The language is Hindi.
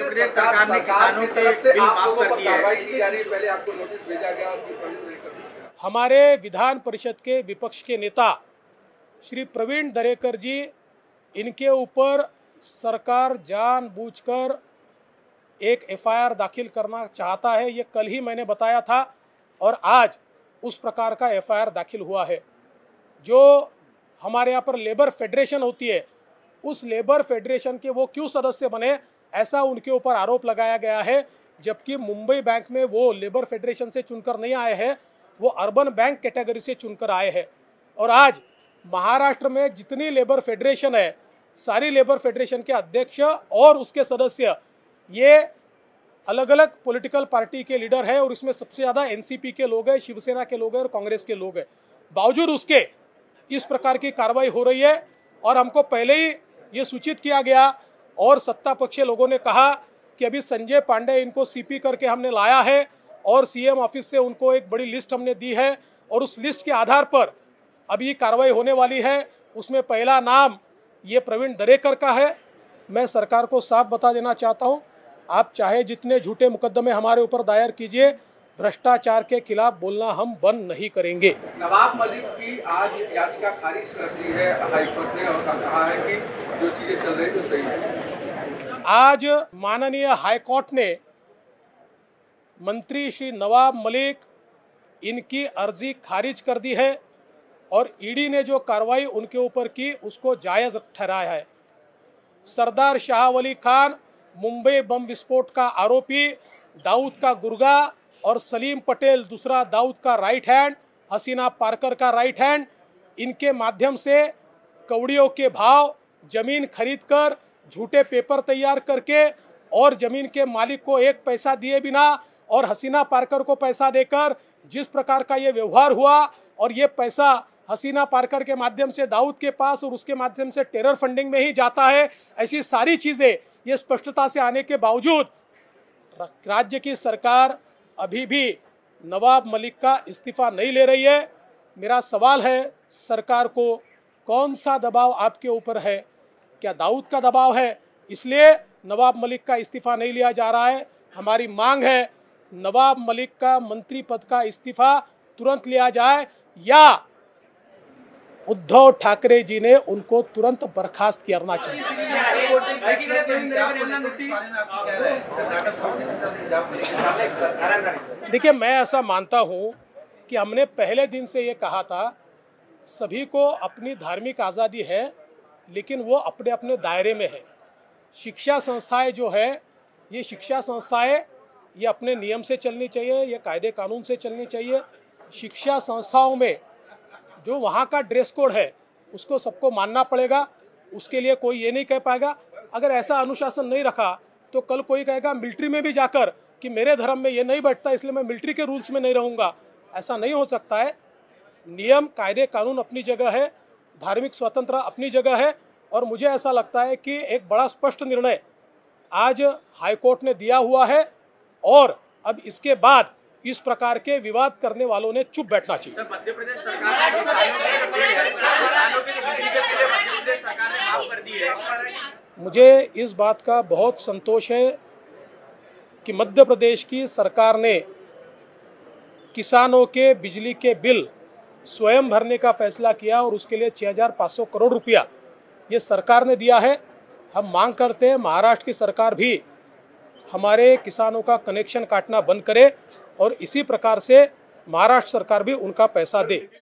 सरकार ने किसानों के बिल माफ कर दिए हैं। पहले आपको नोटिस भेजा गया और हमारे विधान परिषद के विपक्ष के नेता श्री प्रवीण दरेकर जी, इनके ऊपर सरकार जानबूझकर एक एफआईआर दाखिल करना चाहता है, ये कल ही मैंने बताया था और आज उस प्रकार का एफआईआर दाखिल हुआ है। जो हमारे यहाँ पर लेबर फेडरेशन होती है, उस लेबर फेडरेशन के वो क्यों सदस्य बने, ऐसा उनके ऊपर आरोप लगाया गया है, जबकि मुंबई बैंक में वो लेबर फेडरेशन से चुनकर नहीं आए हैं, वो अर्बन बैंक कैटेगरी से चुनकर आए हैं। और आज महाराष्ट्र में जितनी लेबर फेडरेशन है, सारी लेबर फेडरेशन के अध्यक्ष और उसके सदस्य ये अलग अलग पॉलिटिकल पार्टी के लीडर है और इसमें सबसे ज़्यादा एनसीपी के लोग हैं, शिवसेना के लोग हैं और कांग्रेस के लोग हैं। बावजूद उसके इस प्रकार की कार्रवाई हो रही है और हमको पहले ही ये सूचित किया गया और सत्ता पक्ष लोगों ने कहा कि अभी संजय पांडे इनको सीपी करके हमने लाया है और सीएम ऑफिस से उनको एक बड़ी लिस्ट हमने दी है और उस लिस्ट के आधार पर अभी कार्रवाई होने वाली है। उसमें पहला नाम ये प्रवीण दरेकर का है। मैं सरकार को साफ बता देना चाहता हूँ, आप चाहे जितने झूठे मुकदमे हमारे ऊपर दायर कीजिए, भ्रष्टाचार के खिलाफ बोलना हम बंद नहीं करेंगे। नवाब मलिक की आज याचिका खारिज कर दी है हाईकोर्ट ने और कहा है कि जो चीजें चल रही है वो सही है। आज माननीय हाईकोर्ट ने मंत्री श्री नवाब मलिक इनकी अर्जी खारिज कर दी है और ईडी ने जो कार्रवाई उनके ऊपर की उसको जायज ठहराया है। सरदार शाह वली खान, मुंबई बम विस्फोट का आरोपी, दाऊद का गुर्गा और सलीम पटेल दूसरा दाऊद का राइट हैंड, हसीना पार्कर का राइट हैंड, इनके माध्यम से कवड़ियों के भाव, जमीन खरीदकर, झूठे पेपर तैयार करके और जमीन के मालिक को एक पैसा दिए बिना और हसीना पार्कर को पैसा देकर जिस प्रकार का ये व्यवहार हुआ और ये पैसा हसीना पार्कर के माध्यम से दाऊद के पास और उसके माध्यम से टेरर फंडिंग में ही जाता है, ऐसी सारी चीज़ें ये स्पष्टता से आने के बावजूद राज्य की सरकार अभी भी नवाब मलिक का इस्तीफा नहीं ले रही है। मेरा सवाल है सरकार को, कौन सा दबाव आपके ऊपर है? क्या दाऊद का दबाव है इसलिए नवाब मलिक का इस्तीफा नहीं लिया जा रहा है? हमारी मांग है नवाब मलिक का मंत्री पद का इस्तीफा तुरंत लिया जाए या उद्धव ठाकरे जी ने उनको तुरंत बर्खास्त करना चाहिए। देखिए, मैं ऐसा मानता हूँ कि हमने पहले दिन से ये कहा था, सभी को अपनी धार्मिक आज़ादी है लेकिन वो अपने अपने दायरे में है। शिक्षा संस्थाएं जो है, ये शिक्षा संस्थाएं ये अपने नियम से चलनी चाहिए, ये कायदे कानून से चलनी चाहिए। शिक्षा संस्थाओं में जो वहाँ का ड्रेस कोड है उसको सबको मानना पड़ेगा, उसके लिए कोई ये नहीं कह पाएगा। अगर ऐसा अनुशासन नहीं रखा तो कल कोई कहेगा मिलिट्री में भी जाकर कि मेरे धर्म में ये नहीं बैठता इसलिए मैं मिलिट्री के रूल्स में नहीं रहूँगा, ऐसा नहीं हो सकता है। नियम, कायदे कानून अपनी जगह है, धार्मिक स्वतंत्रता अपनी जगह है और मुझे ऐसा लगता है कि एक बड़ा स्पष्ट निर्णय आज हाईकोर्ट ने दिया हुआ है और अब इसके बाद इस प्रकार के विवाद करने वालों ने चुप बैठना चाहिए। मध्य प्रदेश सरकार ने माफ कर दी है। मुझे इस बात का बहुत संतोष है कि मध्य प्रदेश की सरकार ने किसानों के बिजली के बिल स्वयं भरने का फैसला किया और उसके लिए 6,500 करोड़ रुपया ये सरकार ने दिया है। हम मांग करते हैं महाराष्ट्र की सरकार भी हमारे किसानों का कनेक्शन काटना बंद करे और इसी प्रकार से महाराष्ट्र सरकार भी उनका पैसा दे।